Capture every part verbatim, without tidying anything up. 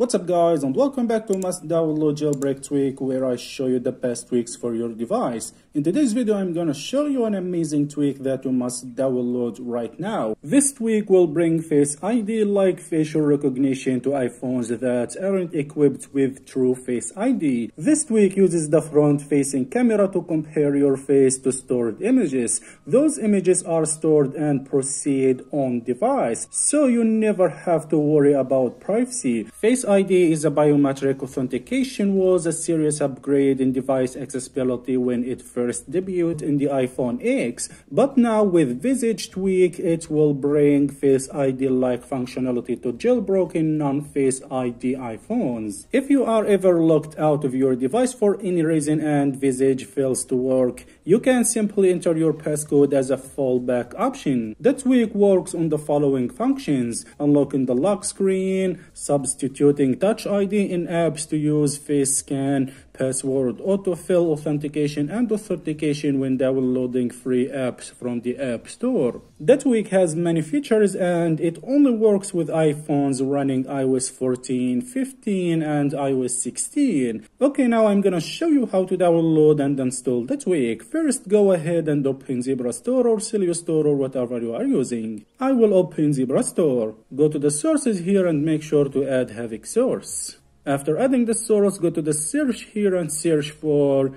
What's up guys, and welcome back to Must Download Jailbreak Tweak, where I show you the best tweaks for your device. In today's video I'm gonna show you an amazing tweak that you must download right now. This tweak will bring Face I D like facial recognition to iPhones that aren't equipped with true Face I D. This tweak uses the front facing camera to compare your face to stored images. Those images are stored and proceed on device, so you never have to worry about privacy. Face I D is a biometric authentication, was a serious upgrade in device accessibility when it first debuted in the iPhone X, but now with Visage tweak it will bring Face I D like functionality to jailbroken non-Face I D iPhones. If you are ever locked out of your device for any reason and Visage fails to work, you can simply enter your passcode as a fallback option. The tweak works on the following functions: unlocking the lock screen, substituting Touch I D in apps to use face scan, password autofill, authentication and authentication when downloading free apps from the App Store. The tweak has many features and it only works with iPhones running i O S fourteen, fifteen and i O S sixteen. Okay, now I'm gonna show you how to download and install the tweak. First, go ahead and open Zebra Store or Sileo Store or whatever you are using. I will open Zebra Store. Go to the sources here and make sure to add Havoc Source. After adding the source, go to the search here and search for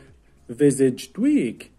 Visage tweak.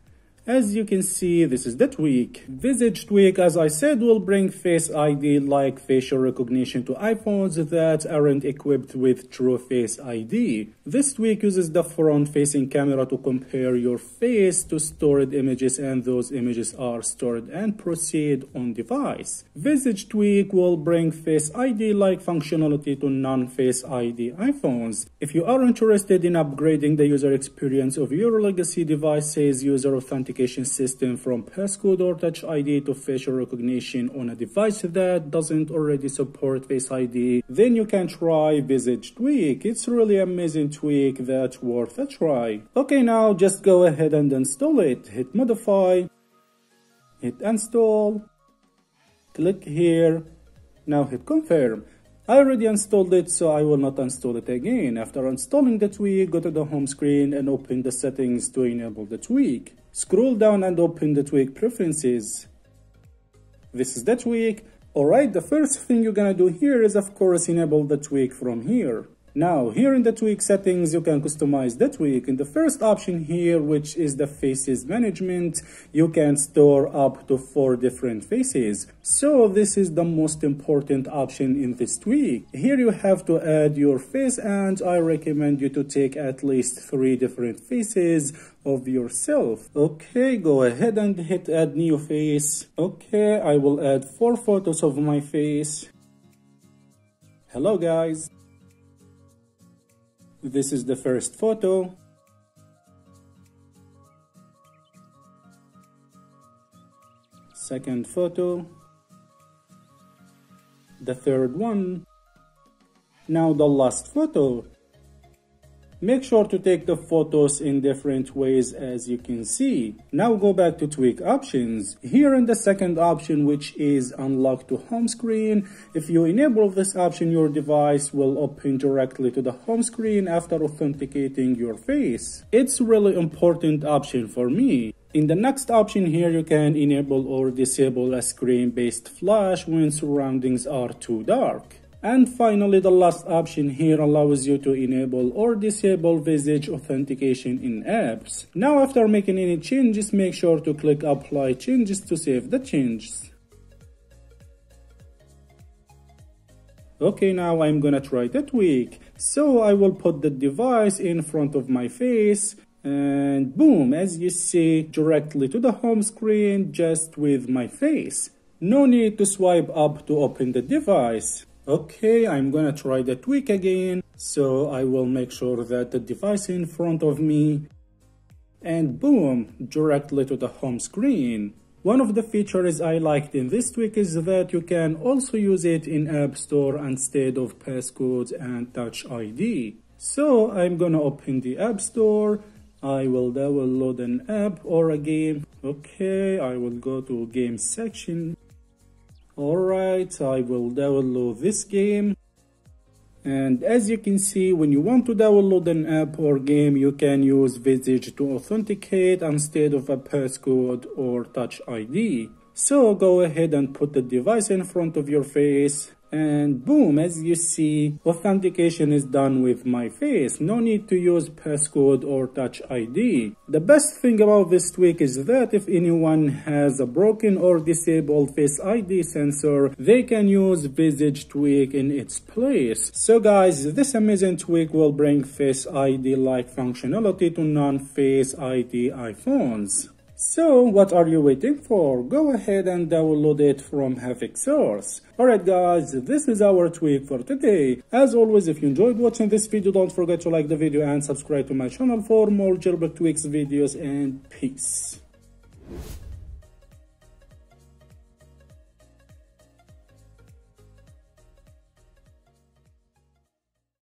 As you can see, this is the tweak. Visage tweak, as I said, will bring Face I D like facial recognition to iPhones that aren't equipped with true Face I D. This tweak uses the front-facing camera to compare your face to stored images, and those images are stored and proceed on device. Visage tweak will bring Face I D like functionality to non-Face I D iPhones. If you are interested in upgrading the user experience of your legacy devices, user authentication system from passcode or Touch I D to facial recognition on a device that doesn't already support Face I D, then you can try Visage tweak. It's really amazing tweak that's worth a try. Okay, now just go ahead and install it. Hit modify, hit install, click here, now hit confirm. I already installed it, so I will not install it again. After installing the tweak, go to the home screen and open the settings to enable the tweak. Scroll down and open the tweak preferences. This is the tweak. Alright, the first thing you're gonna do here is of course enable the tweak from here. Now, here in the tweak settings, you can customize the tweak. In the first option here, which is the faces management, you can store up to four different faces. So this is the most important option in this tweak. Here you have to add your face, and I recommend you to take at least three different faces of yourself. Okay, go ahead and hit add new face. Okay, I will add four photos of my face. Hello guys. This is the first photo. Second photo. The third one. Now the last photo. Make sure to take the photos in different ways as you can see. Now go back to tweak options. Here in the second option, which is unlock to home screen, if you enable this option, your device will open directly to the home screen after authenticating your face. It's really important option for me. In the next option here, you can enable or disable a screen-based flash when surroundings are too dark. And finally, the last option here allows you to enable or disable Visage authentication in apps. Now, after making any changes, make sure to click Apply Changes to save the changes. Okay, now I'm gonna try the tweak. So I will put the device in front of my face, and boom, as you see, directly to the home screen, just with my face. No need to swipe up to open the device. Okay, I'm gonna try the tweak again, so I will make sure that the device is in front of me, and boom, directly to the home screen. One of the features I liked in this tweak is that you can also use it in App Store instead of passcodes and Touch I D. So I'm gonna open the App Store, I will download an app or a game. Okay, I will go to game section. Alright, I will download this game, And as you can see, when you want to download an app or game, you can use Visage to authenticate instead of a passcode or Touch I D. So go ahead and put the device in front of your face, and boom, as you see, authentication is done with my face. No need to use passcode or Touch I D. The best thing about this tweak is that if anyone has a broken or disabled Face I D sensor, they can use Visage tweak in its place. So guys, this amazing tweak will bring Face I D-like functionality to non-Face I D iPhones. So what are you waiting for? Go ahead and download it from Havoc Source. Alright guys, this is our tweak for today. As always, if you enjoyed watching this video, don't forget to like the video and subscribe to my channel for more jailbreak tweaks videos, and peace.